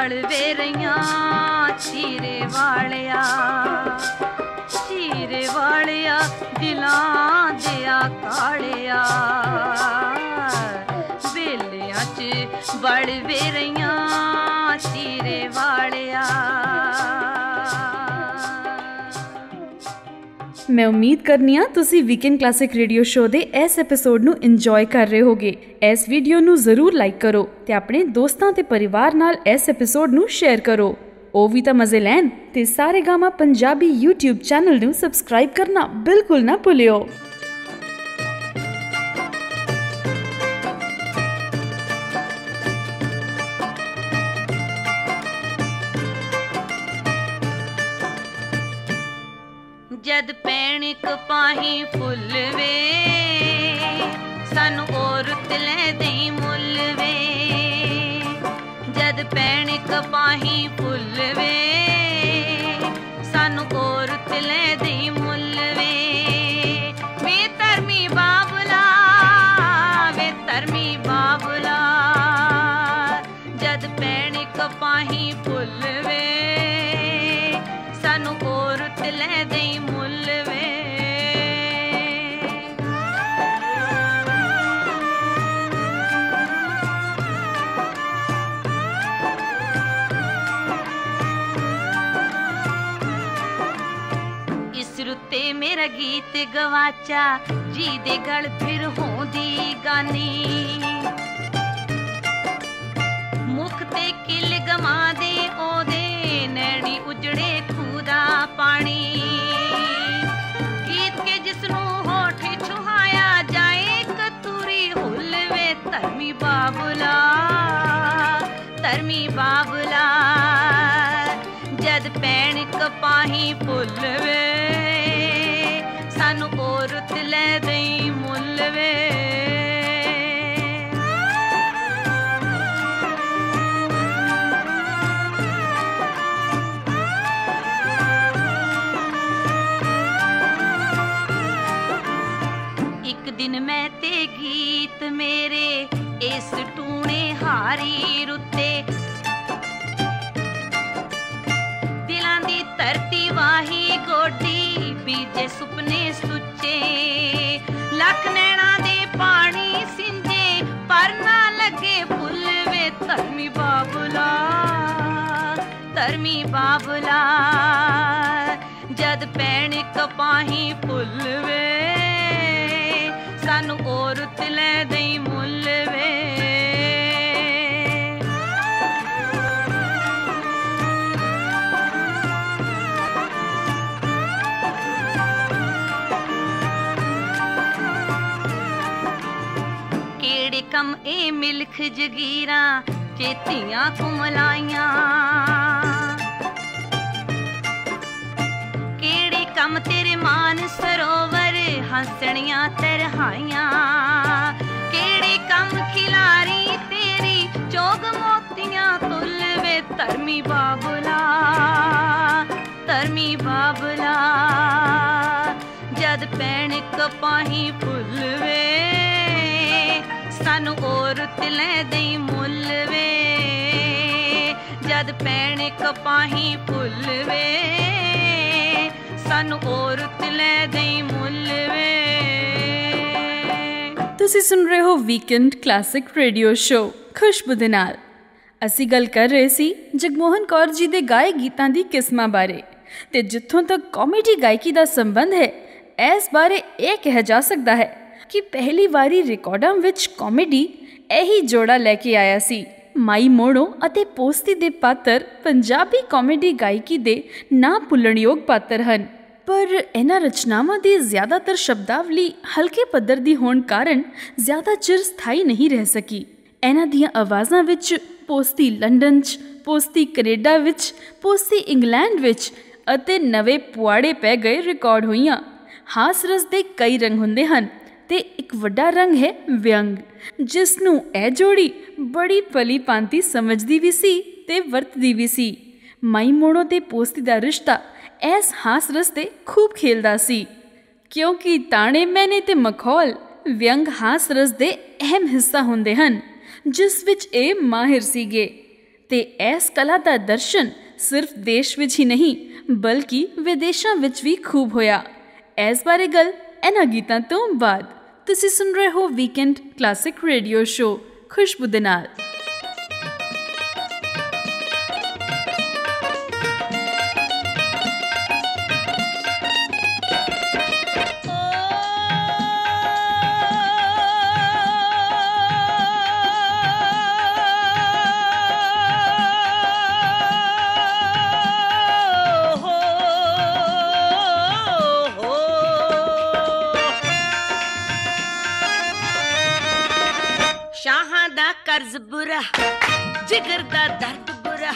वाल वेरिया चीरे वालिया दिलां दिया कालिया बेलिया च वाल वेरिया चीरे वालिया। मैं उम्मीद करनी हाँ तुसी वीकेंड क्लासिक रेडियो शो दे इस एपिसोड नू इंजॉय कर रहे होगे। इस वीडियो नू जरूर लाइक करो ते अपने दोस्तां ते परिवार नाल इस एपिसोड नू शेयर करो। ओ भी तां मजे लैन ते सारेगामा पंजाबी यूट्यूब चैनल नू सब्सक्राइब करना बिल्कुल ना भुलियो। जद पैणिक पाही फुल वे सानू औरत ले देई मुल वे। जद पैणिक पाही फुल वे सानू औरत ले देई मुल वे। वे धर्मी बाबला जद पैणिक पाही फुल वे सानू औरत ले देई मुल वे। ते मेरा गीत गवाचा जी दे गल फिर होंदी गानी मुख ते किल गमा दे ओदे नैनी उजड़े खूदा पानी। गीत के जिसनू होठ छुहाया जाए कतूरी हुलवे धर्मी बाबुला धर्मी बाबुला। जद पैणिक पाही फुलवे सानू औरत ले देई मुल वे। एक दिन मैं ते गीत मेरे इस टूने हारी रुते दिलां दी धरती वाही गोडी बीजे सुपने सुचे लख नैना दे पानी सिंजे पर ना लगे फुल वे धर्मी बाबुला। जद पैणिक पाही फुल वे सानू औरत ले देई मुल वे। कम ए मिलख जगीरा चेतियां कुमलाइया केड़े कम तेरे मान सरोवर हंसणियां तरहाइया। केड़े कम खिलारी तेरी चोग मोतियां तुलवे धर्मी बाबुला। जद पैणिक पाही फुलवे सानू औरत ले देई मुल वे। जद पैणिक पाही फुल वे सानू औरत ले देई मुल वे। तुसी सुन रहे हो वीकेंड क्लासिक रेडियो शो खुशबू दे नाल। असी गल कर रहे सी जगमोहन कौर जी दे गाए गीतां दी किस्मां बारे ते जित्थों तक कॉमेडी गायकी दा संबंध है इस बारे यह कहा जा सकता है कि पहली वारी रिकॉर्डां विच कॉमेडी यही जोड़ा लेके आया सी। माई मोड़ो अते पोस्ती दे पात्र पंजाबी कॉमेडी गायकी दे ना भुल्लणयोग पात्र हन, पर इन्हां रचनावां दी ज़्यादातर शब्दावली हल्के पद्धर दी होण कारण ज़्यादा चिर स्थाई नहीं रह सकी। इन्हां दियां आवाज़ां विच पोस्ती लंडन च, पोस्ती कनेडा विच, पोस्ती इंग्लैंड विच अते नवे पुआड़े पै गए रिकॉर्ड होईयां। हास रस दे कई रंग हुंदे हन ते एक वड्डा रंग है व्यंग जिसनू ए जोड़ी बड़ी भली भांति समझदी भी सी ते वरतदी भी सी। माई मोड़ो ते पोस्ती दा रिश्ता ऐस हास रस ते खूब खेलदा सी क्योंकि ताने मैने ते मखौल व्यंग हास रस दे अहम हिस्सा हुंदे हन जिस विच ए माहिर सीगे ਤੇ ਇਸ ਕਲਾ ਦਾ ਦਰਸ਼ਨ ਸਿਰਫ ਦੇਸ਼ ਵਿੱਚ ਹੀ ਨਹੀਂ ਬਲਕਿ ਵਿਦੇਸ਼ਾਂ ਵਿੱਚ ਵੀ ਖੂਬ ਹੋਇਆ। ਇਸ ਬਾਰੇ ਗੱਲ ਇਹਨਾਂ ਗੀਤਾਂ ਤੋਂ ਬਾਅਦ। ਤੁਸੀਂ ਸੁਣ ਰਹੇ ਹੋ ਵੀਕਐਂਡ ਕਲਾਸਿਕ ਰੇਡੀਓ ਸ਼ੋ ਖੁਸ਼ਬੂ ਦੇ ਨਾਲ। कर्ज बुरा जिगर दा दर्द बुरा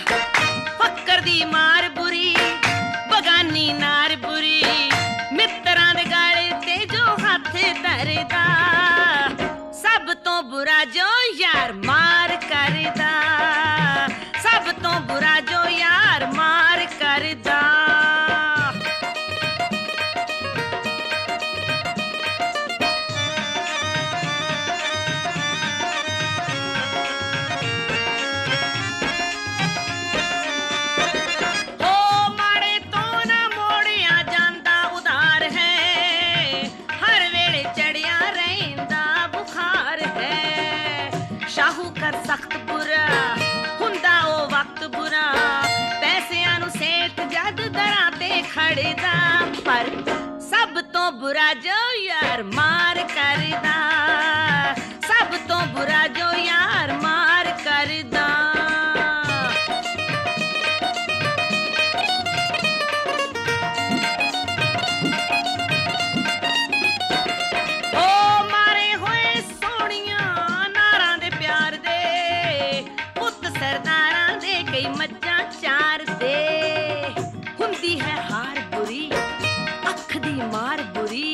फक्कर दी मार बुरी बगानी नार बुरी मित्तरां दे गाले ते जो हाथ धरदा सब तो बुरा जो यार मार करदा सब तो बुरा जो यार मार करदा। पर सब तो बुरा जो यार मार करदा सब तो बुरा जो यार मार करदा। ओ मारे होए सोनिया नारां दे प्यार दे पुत सरदारां दे कई मज्जां चार दे हुंदी है हार बुरी अख दी मार बुरी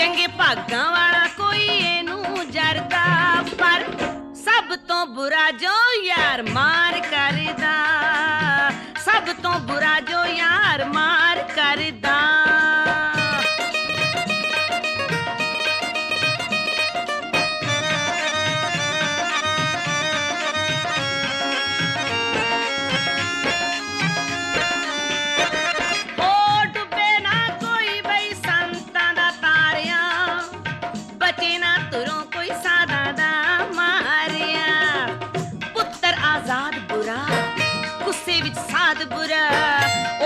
चंगे भागां वाला कोई इनू जरदा पर सब तो बुरा जो यार मार करदा सब तो बुरा जो यार मार करदा।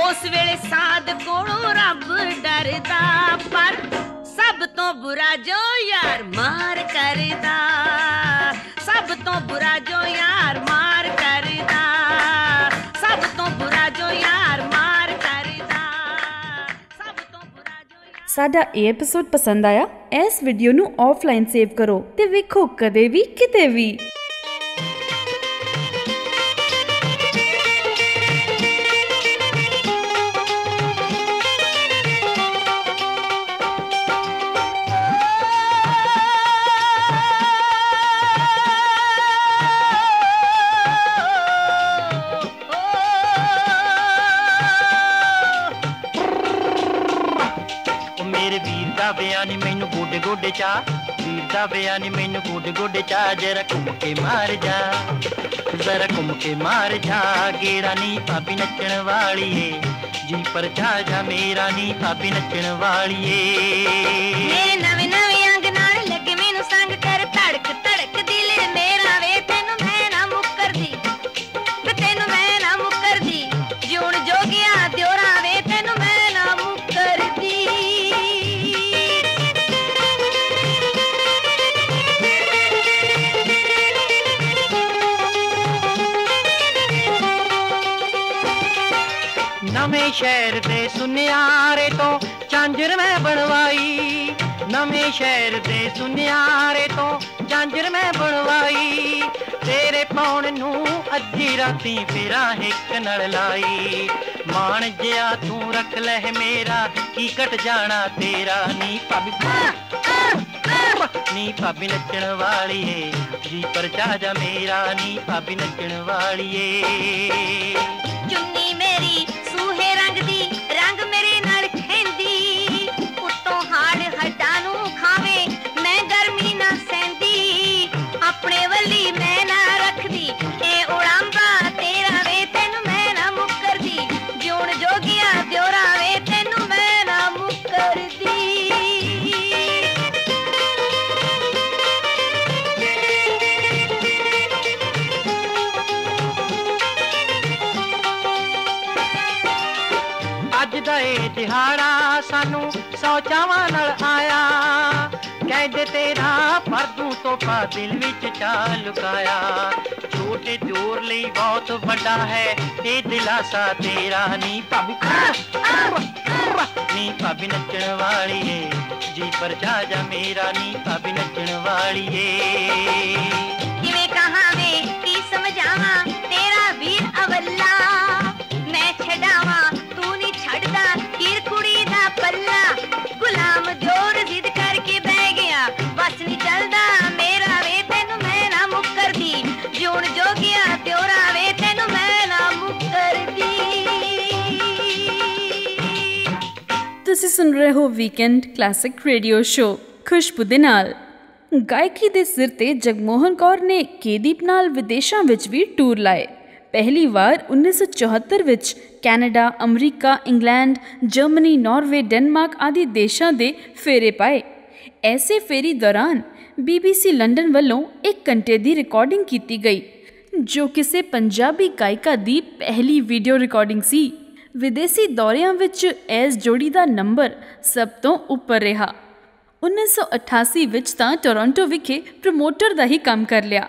उस वेले साध कोलों रब डरदा पर सब तो बुरा जो यार मार करदा सब तो बुरा जो यार मार करदा सब तो बुरा जो यार मार करदा सब तो बुरा जो। साडा ये एपिसोड पसंद आया इस वीडियो नू ऑफलाइन सेव करो ते वेखो कदे भी किते भी। बयानी मैनू गोडे गोडे चा वीर दा बयानी मैनू गोडे गोडे चा जरा घूम के मार जा जरा घूम के मार जा गेड़ा नी भाभी नचण वाली है जी पर जा जा मेरा नी भाभी नचण वाली है। नवे नवे अंग नाल लगे मैनू संग कर धड़क धड़क दिल मेरा वे तेनू मैं ना मुकर दी ते तेनू मैं ना मुकर दी जीण जोगिया द्योरा वे तेनू मैं ना मुकर दी। नवें शहर दे सुनियारे तो झांझर मैं बनवाई नवें शहर दे सुनियारे तो झांझर मैं बनवाई तेरे पौन नू अज्जी राती फिरा हिक नड़ लाई मान जिया तू रख ले मेरा की कट जाना तेरा नी भाभी नचण वाली है जी पर जा जा मेरा नी भाभी नचण वाली है। चुन्नी मेरी रंग मेरे नाल खेंदी उत्तों हाड़ हटानू खावे मैं गर्मी ना सहंदी अपने वली मैं ना रखदी ए उड़ांबा ते दिहाड़ा सानू सौ चावां नाल आया कैद तेरा पर तू तोहफा दिल विच चा लुकाया छोटे जोर लई बहुत बड़ा है ते दिलासा तेरा नी भाभी नचण वाली है जी पर जा जा मेरा नी भाभी नचण वाली है ਤੁਸੀਂ ਸੁਣ ਰਹੇ ਹੋ ਵੀਕਐਂਡ ਕਲਾਸਿਕ ਰੇਡੀਓ ਸ਼ੋ ਖੁਸ਼ਬੂ ਦੇ ਨਾਲ। ਗਾਇਕੀ ਦੇ ਸਿਰ ਤੇ ਜਗਮੋਹਨ ਕੌਰ ਨੇ ਕੇ ਦੀਪ ਨਾਲ ਵਿਦੇਸ਼ਾਂ ਵਿੱਚ ਵੀ ਟੂਰ ਲਾਏ। ਪਹਿਲੀ ਵਾਰ 1974 ਵਿੱਚ Canada, America, England, Germany, Norway, Denmark ਆਦਿ ਦੇਸ਼ਾਂ ਦੇ ਫੇਰੇ ਪਾਏ। ਐਸੇ ਫੇਰੀ ਦੌਰਾਨ BBC ਲੰਡਨ ਵੱਲੋਂ 1 ਘੰਟੇ ਦੀ ਰਿਕਾਰਡਿੰਗ ਕੀਤੀ ਗਈ, ਜੋ ਕਿਸੇ ਪੰਜਾਬੀ ਗਾਇਕਾ ਦੀ ਪਹਿਲੀ ਵੀਡੀਓ ਰਿਕਾਰਡਿੰਗ ਸੀ। विदेशी दौरिया विच एस जोड़ी का नंबर सब तो उपर रहा। 1988 विच तां टोरोंटो विखे प्रमोटर का ही काम कर लिया।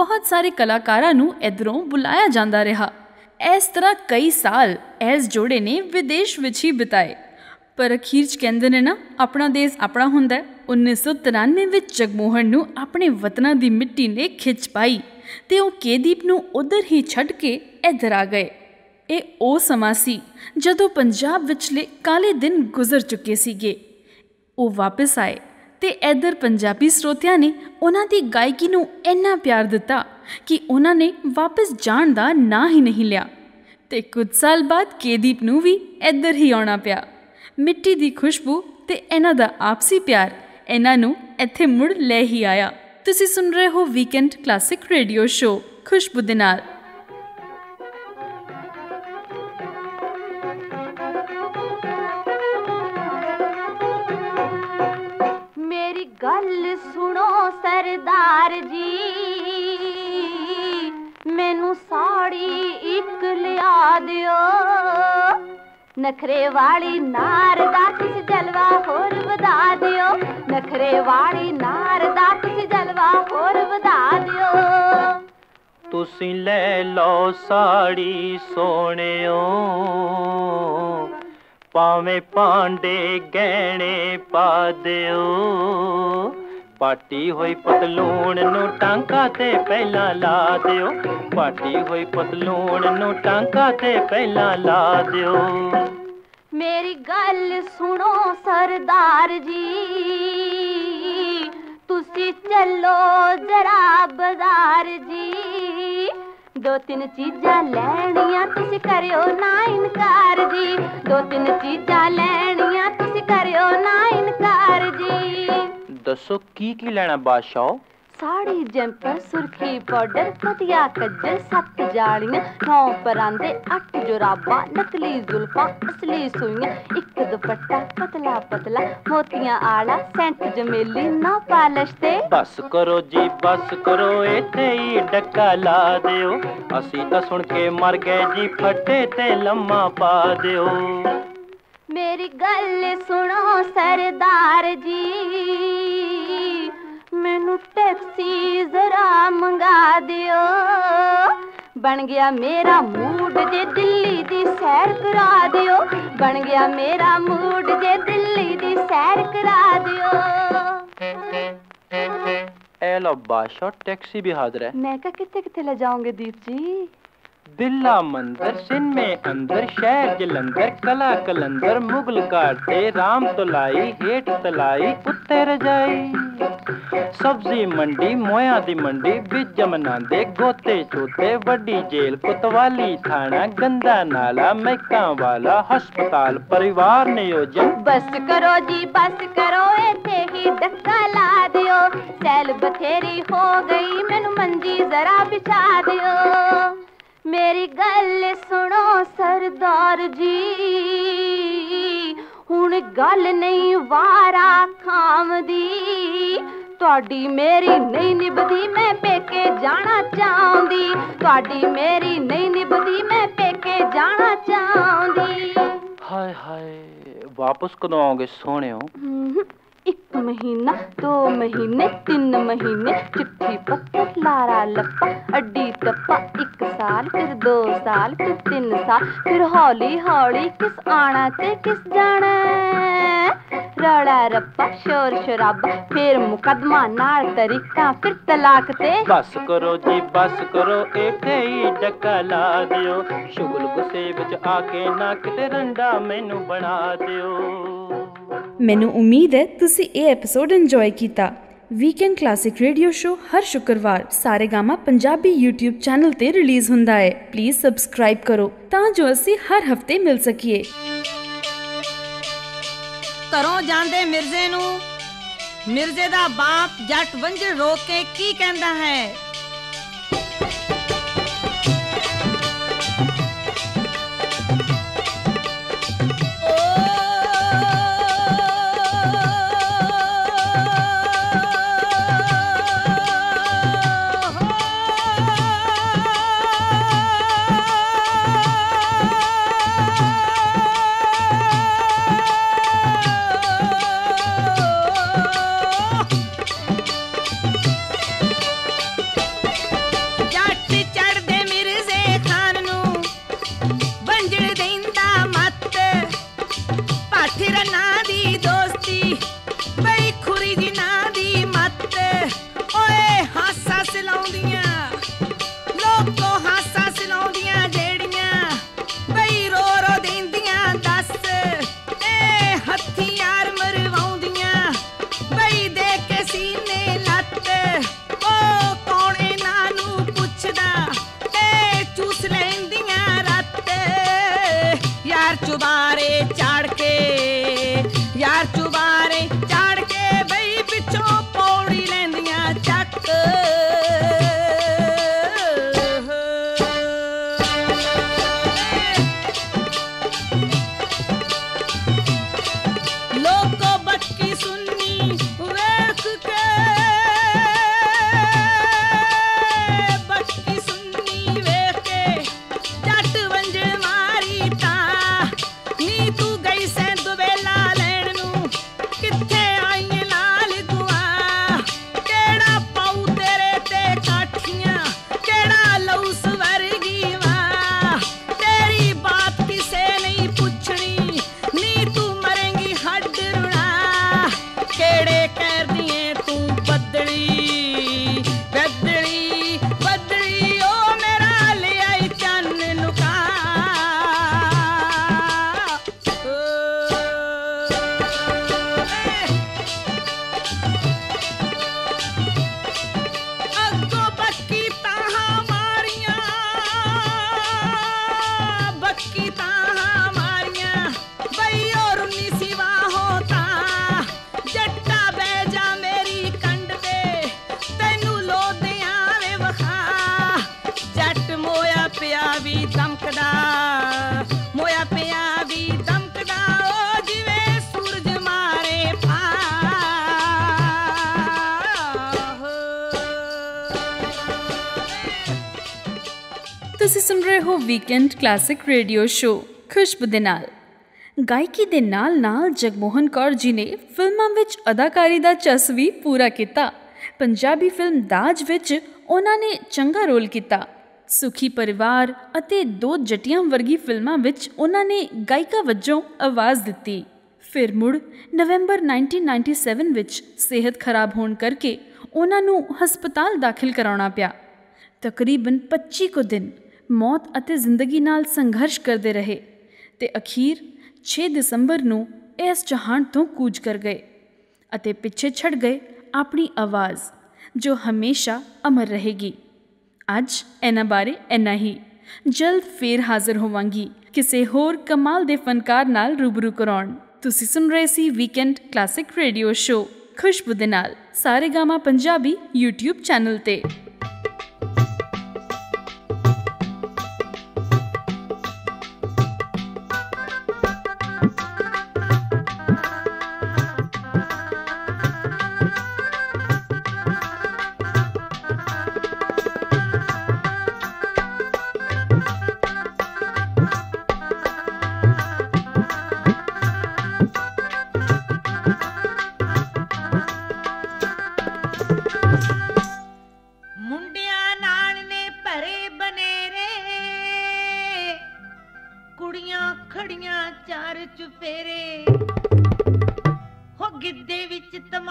बहुत सारे कलाकारां नूं इधरों बुलाया जाता रहा। इस तरह कई साल एस जोड़े ने विदेश विच ही बिताए, पर अखीर च कहंदे ने ना अपना देश अपना हुंदा है। 1993 विच जगमोहन नूं अपने वतना दी मिट्टी ने खिच पाई ते ओह के दीप नूं उधर ही छड्ड के इधर आ गए। ਇਹ ਉਹ ਸਮਾਂ ਸੀ ਜਦੋਂ ਪੰਜਾਬ ਵਿਚਲੇ ਕਾਲੇ ਦਿਨ ਗੁਜ਼ਰ ਚੁੱਕੇ ਸੀਗੇ। ਉਹ ਵਾਪਸ ਆਏ ਅਤੇ ਇੱਧਰ ਪੰਜਾਬੀ ਸਰੋਤਿਆਂ ਨੇ ਉਹਨਾਂ ਦੀ ਗਾਇਕੀ ਨੂੰ ਇੰਨਾ ਪਿਆਰ ਦਿੱਤਾ ਕਿ ਉਹਨਾਂ ਨੇ ਵਾਪਸ ਜਾਣ ਦਾ ਨਾਂ ਹੀ ਨਹੀਂ ਲਿਆ। ਅਤੇ ਕੁਝ ਸਾਲ ਬਾਅਦ ਕੇ ਦੀਪ ਨੂੰ ਵੀ ਇੱਧਰ ਹੀ ਆਉਣਾ ਪਿਆ। ਮਿੱਟੀ ਦੀ ਖੁਸ਼ਬੂ ਅਤੇ ਇਹਨਾਂ ਦਾ ਆਪਸੀ ਪਿਆਰ ਇਹਨਾਂ ਨੂੰ ਇੱਥੇ ਮੁੜ ਲੈ ਹੀ ਆਇਆ। ਤੁਸੀਂ ਸੁਣ ਰਹੇ ਹੋ ਵੀਕਐਂਡ ਕਲਾਸਿਕ ਰੇਡੀਓ ਸ਼ੋ ਖੁਸ਼ਬੂ ਦੇ ਨਾਲ। गल सुनो सरदार जी मैनू साड़ी इक लिया दियो नखरे वाली नार दा तुसी जलवा होर वधा दियो नखरे वाली नार दा तुसी जलवा होर वधा दियो तुसी ले लो साड़ी सोहणियो पावे पांडे गहने पा दिओ पाटी होई पतलून नू टांका ते पहला ला दिओ पाटी होई पतलून नू टांका ते पहला ला दिओ मेरी गल सुनो सरदार जी तुसी चलो जरा बाजार जी दो तीन चीजा लैनिया तुसी करियो ना इनकार जी दो तीन चीजा लैनिया तुसी करियो ना इनकार जी दसो की लैना बादशाह साड़ी जंपर सुर्खी बॉर्डर पतिया कज्जल 7 जालियां 9 परांदे 8 जुराबा नकली जुल्फा असली सुइया 1 दुपट्टा पतला पतला मोतिया आला सेंट जमेली ना पालश ते बस करो जी बस करो इत्थे ही डक्का ला दिओ असी तां सुन के मर गए जी फटे ते लम्मा पा दिओ मेरी गल सुनो सरदार जी मैनू टैक्सी जरा मंगा दियो बन गया मेरा मूड जे दिल्ली दी सैर करा दियो बन गया मेरा मूड जे दिल्ली दी सैर करा दियो एलो बादशाह टैक्सी भी हाजिर है मैं क्या कितने कितने ले जाओगे दीप जी बिल्ला मंदिर सिंध में अंदर शहर जलंधर कला कलंदर मुगल काटे राम तलाई हेठ तलाई उत्ते रजाई सब्जी मंडी मोया दी मंडी बिच जमनांदे गोते चोते वड्डी जेल कोतवाली थाना गंदा नाला मैका वाला हस्पताल परिवार नियोजन बस करो जी बस करो इत्थे ही डक्का ला दियो सैल बथेरी हो गई मैनू मंजी जरा बिछा दियो मेरी गल सुनो सरदार जी हुण गल नहीं वारा खाम दी तुहाडी मेरी नहीं निभदी मैं पेके जाना चाहुंदी तुहाडी मेरी नहीं निभदी मैं पेके जाना चाहुंदी हाय हाय वापस कदों आओगे सोने हो? 1 महीना 2 महीने 3 महीने चिट्ठी पत्र लारा लप्पा अड्डी टप्पा 1 साल फिर 2 साल फिर 3 साल फिर हौली हौली किस आना ते किस जाना रड़ा रप्पा शोर शराबा फिर मुकदमा नाल तरीका फिर तलाक ते बस करो जी बस करो इथे ही डका ला दियो शुगल गुस्से विच आके ना किते रंडा मैनू बना दियो। मैनू उम्मीद है तुसी ये एपिसोड इंजॉय किया। वीकेंड क्लासिक रेडियो शो हर शुक्रवार सारेगामा पंजाबी यूट्यूब चैनल ते रिलीज़ हुंदा है। प्लीज़ सब्सक्राइब करो तां जो असी हर हफ्ते मिल सकिए। करो जांदे मिर्जे नू, मिर्जे दा बाप जट वंजे रोक के की कहंदा है। सुन रहे हो वीकेंड क्लासिक रेडियो शो खुशबू दे नाल। गायकी दे नाल नाल जगमोहन कौर जी ने फिल्मां विच अदाकारी दा चस भी पूरा किया। पंजाबी फिल्म दाज विच उन्हां ने चंगा रोल किया। सुखी परिवार अते 2 जटियां वर्गी फिल्मां विच उन्हां ने गायिका वजों आवाज़ दिती। फिर मुड़ नवंबर 1997 विच सेहत खराब होण करके उन्हां नूं हस्पताल दाखिल कराउणा पिया। तकरीबन 25 दिन मौत अते जिंदगी नाल संघर्ष करते रहे ते अखीर 6 दिसंबर नूं इस जहान तो कूच कर गए अते पिछे छड़ गए अपनी आवाज़ जो हमेशा अमर रहेगी। अज इन्हां बारे इन्ना ही, जल्द फिर हाजिर होवांगी किसी होर कमाल दे फनकार नाल रूबरू कराउण। तुसी सुन रहे सी वीकेंड क्लासिक रेडियो शो खुशबू दे नाल सारेगामा पंजाबी यूट्यूब चैनल ते।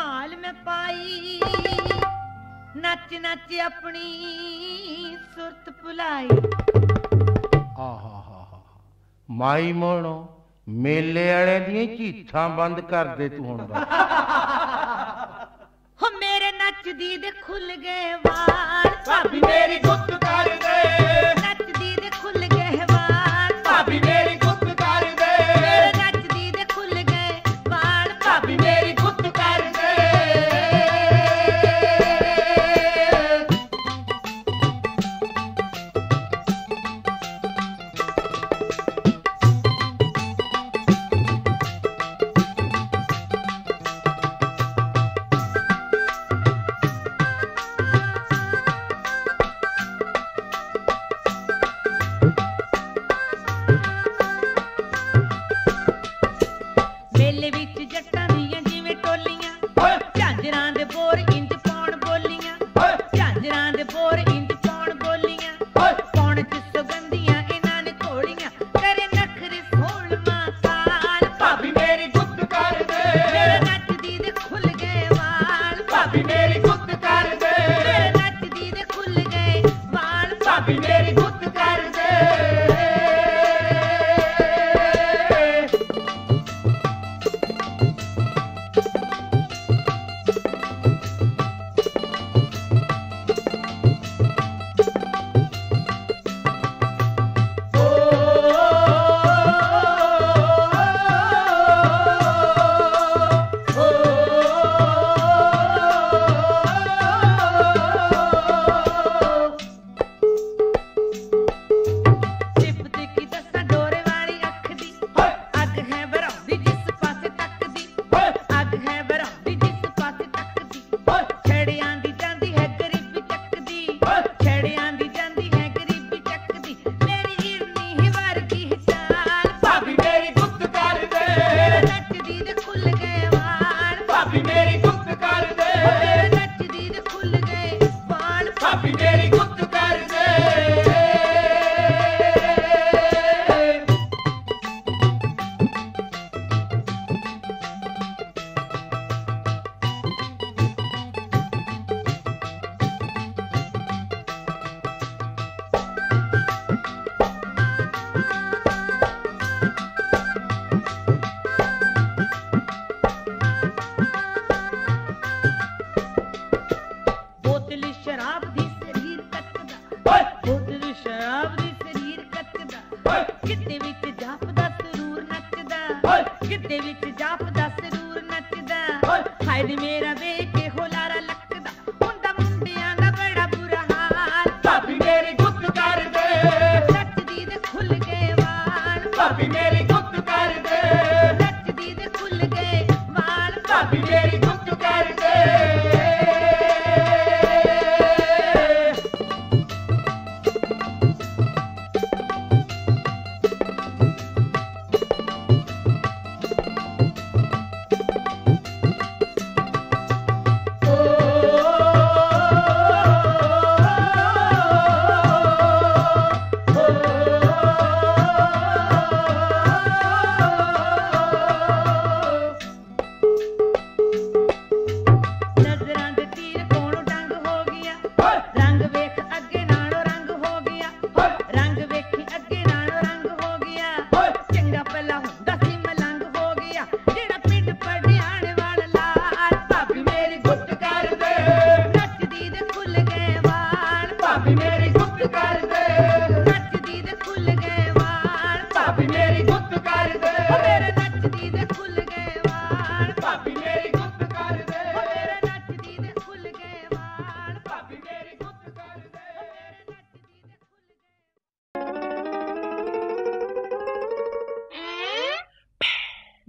माल में पाई, नच नच अपनी सुरत भुलाई। माई मोनो मेले वाले दी चीथा बंद कर दे तू हुण। हो मेरे नचदी दे खुल गए वाल, भाभी मेरी गुत कर दे। नचदी दे खुल गए वाल, भाभी मेरी गुत कर दे। मेरे नचदी दे खुल गए वाल, भाभी मेरी गुत कर दे।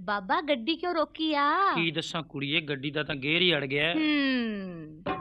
बाबा गड्डी क्यों रोकी आ? की दस्सां कुड़िए, गड्डी दा तां गेर ही अड़ गया।